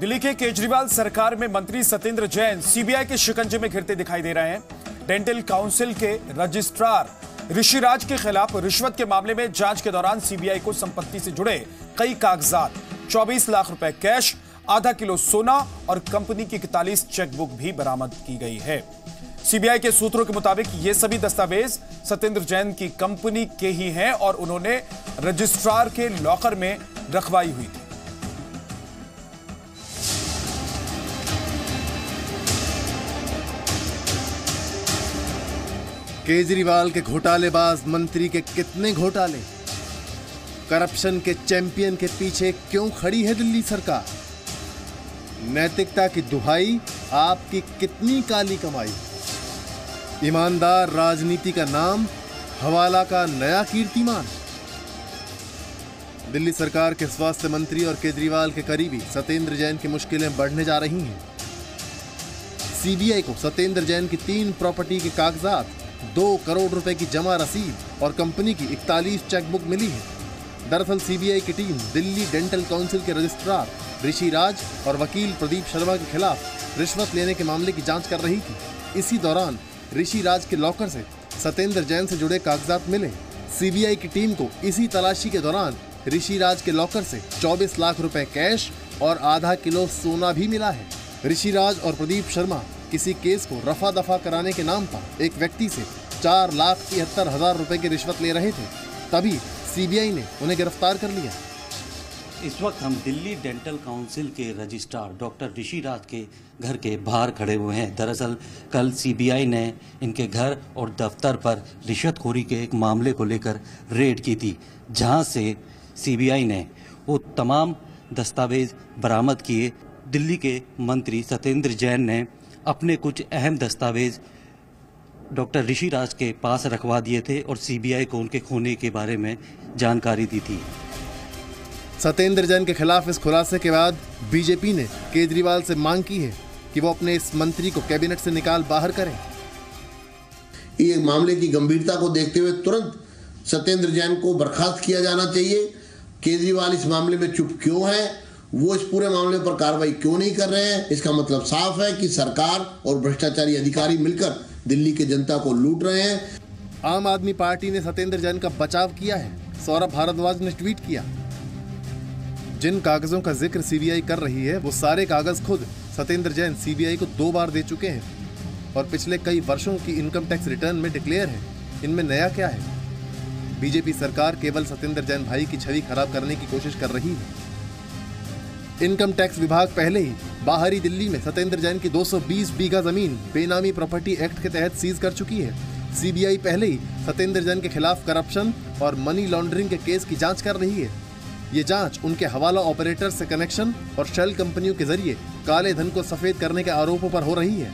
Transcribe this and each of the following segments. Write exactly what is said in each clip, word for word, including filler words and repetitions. दिल्ली के केजरीवाल सरकार में मंत्री सतेंद्र जैन सीबीआई के शिकंजे में घिरते दिखाई दे रहे हैं। डेंटल काउंसिल के रजिस्ट्रार ऋषिराज के खिलाफ रिश्वत के मामले में जांच के दौरान सीबीआई को संपत्ति से जुड़े कई कागजात, चौबीस लाख रुपए कैश, आधा किलो सोना और कंपनी की इकतालीस चेकबुक भी बरामद की गई है। सीबीआई के सूत्रों के मुताबिक ये सभी दस्तावेज सतेंद्र जैन की कंपनी के ही हैं और उन्होंने रजिस्ट्रार के लॉकर में रखवाई हुई थी। केजरीवाल के घोटालेबाज मंत्री के कितने घोटाले, करप्शन के चैंपियन के पीछे क्यों खड़ी है दिल्ली सरकार? नैतिकता की दुहाई, आपकी कितनी काली कमाई। ईमानदार राजनीति का नाम, हवाला का नया कीर्तिमान। दिल्ली सरकार के स्वास्थ्य मंत्री और केजरीवाल के करीबी सतेंद्र जैन की मुश्किलें बढ़ने जा रही हैं। सीबीआई को सतेंद्र जैन की तीन प्रॉपर्टी के कागजात, दो करोड़ रुपए की जमा रसीद और कंपनी की इकतालीस चेकबुक मिली है। दरअसल सीबीआई की टीम दिल्ली डेंटल काउंसिल के रजिस्ट्रार ऋषिराज और वकील प्रदीप शर्मा के खिलाफ रिश्वत लेने के मामले की जांच कर रही थी। इसी दौरान ऋषिराज के लॉकर से सतेंद्र जैन से जुड़े कागजात मिले। सीबीआई की टीम को इसी तलाशी के दौरान ऋषिराज के लॉकर से चौबीस लाख रुपए कैश और आधा किलो सोना भी मिला है। ऋषिराज और प्रदीप शर्मा किसी केस को रफा दफा कराने के नाम पर एक व्यक्ति से चार लाख तिहत्तर हजार रुपए की रिश्वत ले रहे थे, तभी सीबीआई ने उन्हें गिरफ्तार कर लिया। इस वक्त हम दिल्ली डेंटल काउंसिल के रजिस्ट्रार डॉक्टर ऋषिराज के घर के बाहर खड़े हुए हैं। दरअसल कल सीबीआई ने इनके घर और दफ्तर पर रिश्वतखोरी के एक मामले को लेकर रेड की थी, जहां से सीबीआई ने वो तमाम दस्तावेज बरामद किए। दिल्ली के मंत्री सतेंद्र जैन ने अपने कुछ अहम दस्तावेज डॉक्टर ऋषिराज के पास रखवा दिए थे और सीबीआई को उनके खोने के बारे में जानकारी दी थी। सतेंद्र जैन के खिलाफ इस खुलासे के बाद बीजेपी ने केजरीवाल से मांग की है कि वो अपने इस मंत्री को कैबिनेट से निकाल बाहर करें। ये मामले की गंभीरता को देखते हुए तुरंत सतेंद्र जैन को बर्खास्त किया जाना चाहिए। केजरीवाल इस मामले में चुप क्यों है, वो इस पूरे मामले पर कार्रवाई क्यों नहीं कर रहे हैं? इसका मतलब साफ है कि सरकार और भ्रष्टाचारी अधिकारी मिलकर दिल्ली की जनता को लूट रहे हैं। आम आदमी पार्टी ने सतेंद्र जैन का बचाव किया है, सौरभ भारद्वाज ने ट्वीट किया। जिन कागजों का जिक्र सीबीआई कर रही है, वो सारे कागज खुद सतेंद्र जैन सीबीआई को दो बार दे चुके हैं और पिछले कई वर्षों की इनकम टैक्स रिटर्न में डिक्लेयर है। इनमें नया क्या है? बीजेपी सरकार केवल सतेंद्र जैन भाई की छवि खराब करने की कोशिश कर रही है। इनकम टैक्स विभाग पहले ही बाहरी दिल्ली में सतेंद्र जैन की दो सौ बीस बीघा जमीन बेनामी प्रॉपर्टी एक्ट के तहत सीज कर चुकी है। सीबीआई पहले ही सतेंद्र जैन के खिलाफ करप्शन और मनी लॉन्ड्रिंग के केस की जाँच कर रही है। ये जांच उनके हवाला ऑपरेटर से कनेक्शन और शेल कंपनियों के जरिए काले धन को सफेद करने के आरोपों पर हो रही है।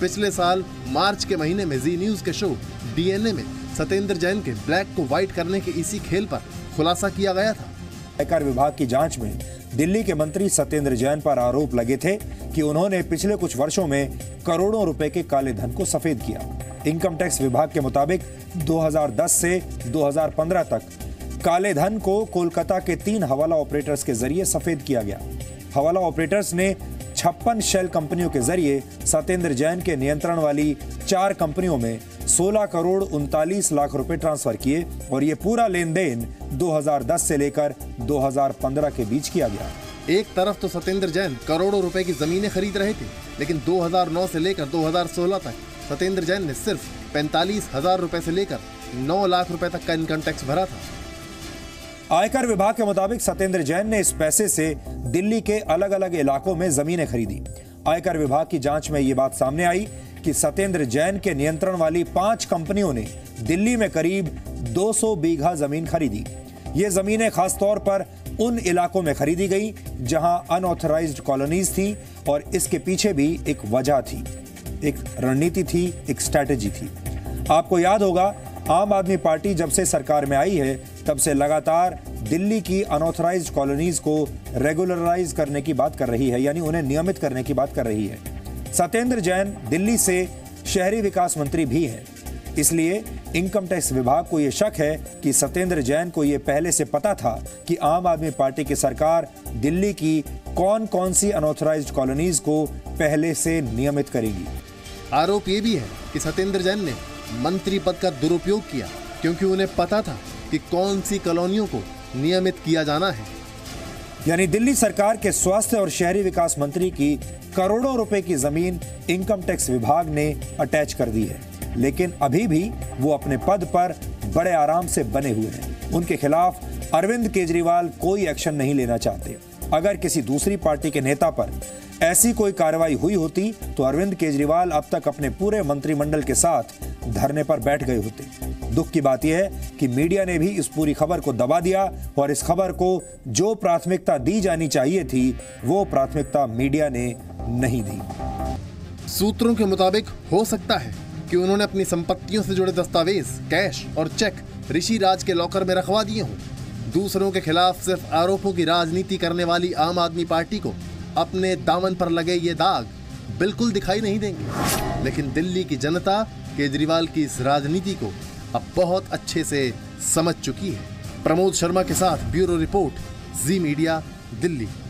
पिछले साल मार्च के महीने में जी न्यूज के शो डीएनए में सतेंद्र जैन के ब्लैक को व्हाइट करने के इसी खेल पर खुलासा किया गया था। आयकर विभाग की जांच में दिल्ली के मंत्री सतेंद्र जैन पर आरोप लगे थे कि उन्होंने पिछले कुछ वर्षों में करोड़ों रुपए के काले धन को सफेद किया। इनकम टैक्स विभाग के मुताबिक दो हज़ार दस से दो हज़ार पंद्रह तक काले धन को कोलकाता के तीन हवाला ऑपरेटर्स के जरिए सफेद किया गया। हवाला ऑपरेटर्स ने छप्पन शेल कंपनियों के जरिए सतेंद्र जैन के नियंत्रण वाली चार कंपनियों में सोलह करोड़ उनतालीस लाख रुपए ट्रांसफर किए और ये पूरा लेन देन दो हज़ार दस से लेकर दो हज़ार पंद्रह के बीच किया गया। एक तरफ तो सतेंद्र जैन करोड़ों रुपए की जमीनें खरीद रहे थे, लेकिन दो हज़ार नौ से लेकर दो हज़ार सोलह तक सतेंद्र जैन ने सिर्फ पैंतालीस हजार रुपए से लेकर नौ लाख रुपए तक का इनकम टैक्स भरा था। आयकर विभाग के मुताबिक सतेंद्र जैन ने इस पैसे से दिल्ली के अलग अलग इलाकों में जमीनें खरीदी। आयकर विभाग की जांच में ये बात सामने आई कि सतेंद्र जैन के नियंत्रण वाली पांच कंपनियों ने दिल्ली में करीब दो सौ बीघा जमीन खरीदी। ये जमीनें खासतौर पर उन इलाकों में खरीदी गई जहां अनऑथराइज्ड कॉलोनीज थी और इसके पीछे भी एक वजह थी, एक रणनीति थी, एक स्ट्रैटेजी थी। आपको याद होगा, आम आदमी पार्टी जब से सरकार में आई है तब से लगातार दिल्ली की अनऑथराइज्ड कॉलोनीज को रेगुलराइज करने की बात कर रही है, यानी उन्हें नियमित करने की बात कर रही है। सतेंद्र जैन दिल्ली से शहरी विकास मंत्री भी हैं, इसलिए इनकम टैक्स विभाग को ये शक है कि सतेंद्र जैन को ये पहले से पता था कि आम आदमी पार्टी की सरकार दिल्ली की कौन कौन सी अनऑथराइज्ड कॉलोनीज को पहले से नियमित करेगी। आरोप ये भी है कि सतेंद्र जैन ने मंत्री पद का दुरुपयोग किया, क्योंकि उन्हें पता था कि कौन सी कॉलोनियों को नियमित किया जाना है। यानी दिल्ली सरकार के स्वास्थ्य और शहरी विकास मंत्री की करोड़ों रुपए की जमीन इनकम टैक्स विभाग ने अटैच कर दी है, लेकिन अभी भी वो अपने पद पर बड़े आराम से बने हुए हैं। उनके खिलाफ अरविंद केजरीवाल कोई एक्शन नहीं लेना चाहते। अगर किसी दूसरी पार्टी के नेता पर ऐसी कोई कार्रवाई हुई होती तो अरविंद केजरीवाल अब तक अपने पूरे मंत्रिमंडल के साथ धरने पर बैठ गए होते। दुख की बात यह है कि मीडिया ने भी इस पूरी खबर को दबा दिया और इस खबर को जो प्राथमिकता दी जानी चाहिए थी वो प्राथमिकता मीडिया ने नहीं दी। सूत्रों के मुताबिक हो सकता है कि उन्होंने अपनी संपत्तियों से जुड़े दस्तावेज, कैश और चेक ऋषि राज के लॉकर में रखवा दिए हों। दूसरों के खिलाफ सिर्फ आरोपों की राजनीति करने वाली आम आदमी पार्टी को अपने दामन पर लगे ये दाग बिल्कुल दिखाई नहीं देंगे, लेकिन दिल्ली की जनता केजरीवाल की इस राजनीति को अब बहुत अच्छे से समझ चुकी है। प्रमोद शर्मा के साथ bureau report, Zee media, Delhi.